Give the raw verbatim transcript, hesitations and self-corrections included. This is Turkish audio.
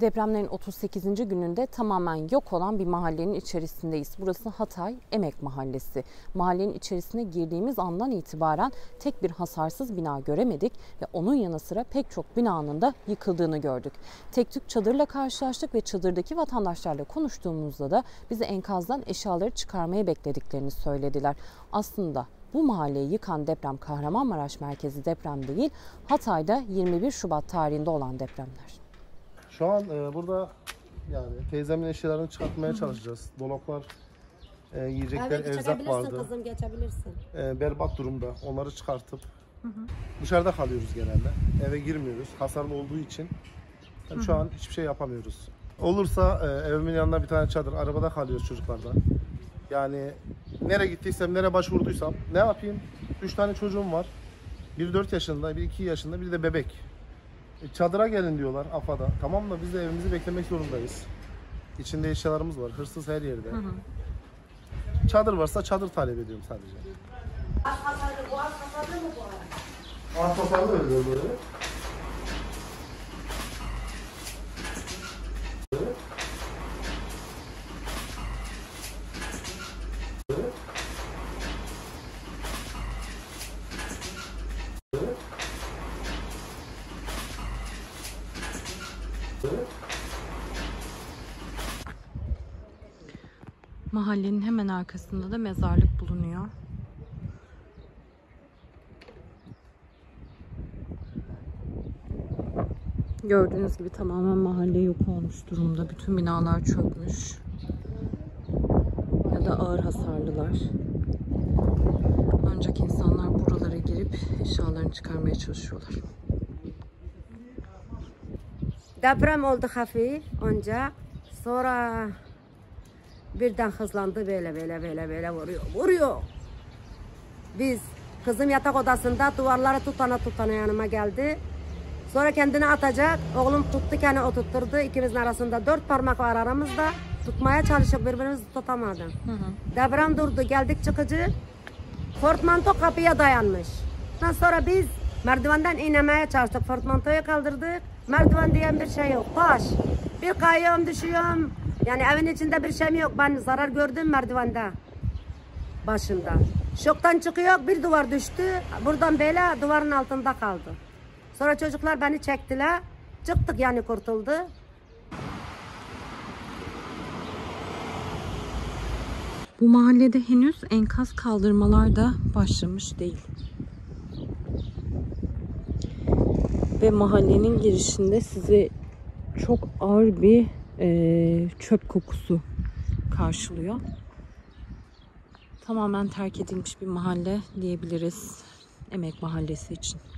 Depremlerin otuz sekizinci gününde tamamen yok olan bir mahallenin içerisindeyiz. Burası Hatay Emek Mahallesi. Mahallenin içerisine girdiğimiz andan itibaren tek bir hasarsız bina göremedik ve onun yanı sıra pek çok binanın da yıkıldığını gördük. Tek tük çadırla karşılaştık ve çadırdaki vatandaşlarla konuştuğumuzda da bizi enkazdan eşyaları çıkarmaya beklediklerini söylediler. Aslında bu mahalleyi yıkan deprem Kahramanmaraş merkezi deprem değil, Hatay'da yirmi bir Şubat tarihinde olan depremler. Şu an e, burada yani teyzemin eşyalarını çıkartmaya çalışacağız. Dolaplar, e, yiyecekler, evet, erzak vardı. Kızım, geçebilirsin. E, berbat durumda. Onları çıkartıp hı hı. dışarıda kalıyoruz genelde. Eve girmiyoruz. Hasarlı olduğu için yani hı hı. şu an hiçbir şey yapamıyoruz. Olursa e, evimin yanına bir tane çadır. Arabada kalıyoruz çocuklarda. Yani nereye gittiysem, nereye başvurduysam ne yapayım? Üç tane çocuğum var. Biri dört yaşında, biri iki yaşında, biri de bebek. Çadıra gelin diyorlar A F A'da. Tamam da biz de evimizi beklemek zorundayız. İçinde eşyalarımız var. Hırsız her yerde. Hı hı. Çadır varsa çadır talep ediyorum sadece. Ah kapalı, bu ah kapalı mı bu ah? Ah kapalı mı diyor böyle? Mahallenin hemen arkasında da mezarlık bulunuyor. Gördüğünüz gibi tamamen mahalle yok olmuş durumda. Bütün binalar çökmüş. Ya da ağır hasarlılar. Ancak insanlar buralara girip eşyalarını çıkarmaya çalışıyorlar. Deprem oldu hafif. Onca sonra birden hızlandı, böyle böyle böyle böyle vuruyor vuruyor. Biz kızım yatak odasında duvarları tutana tutana yanıma geldi. Sonra kendini atacak. Oğlum tuttu, kendini oturtturdu. İkimizin arasında dört parmak var aramızda. Tutmaya çalışıp birbirimizi tutamadım. Hı hı. Deprem durdu, geldik çıkıcı. Portmanto kapıya dayanmış. Ondan sonra biz merdivenden inemeye çalıştık. Portmantoyu kaldırdık. Merdiven diyen bir şey yok. Taş. Bir kayıyorum, düşüyorum. Yani evin içinde bir şey mi yok? Ben zarar gördüm merdivende. Başında. Şoktan çıkıyor. Bir duvar düştü. Buradan böyle duvarın altında kaldı. Sonra çocuklar beni çektiler. Çıktık yani, kurtuldu. Bu mahallede henüz enkaz kaldırmalar da başlamış değil. Ve mahallenin girişinde sizi çok ağır bir Ee, çöp kokusu karşılıyor. Tamamen terk edilmiş bir mahalle diyebiliriz Emek Mahallesi için.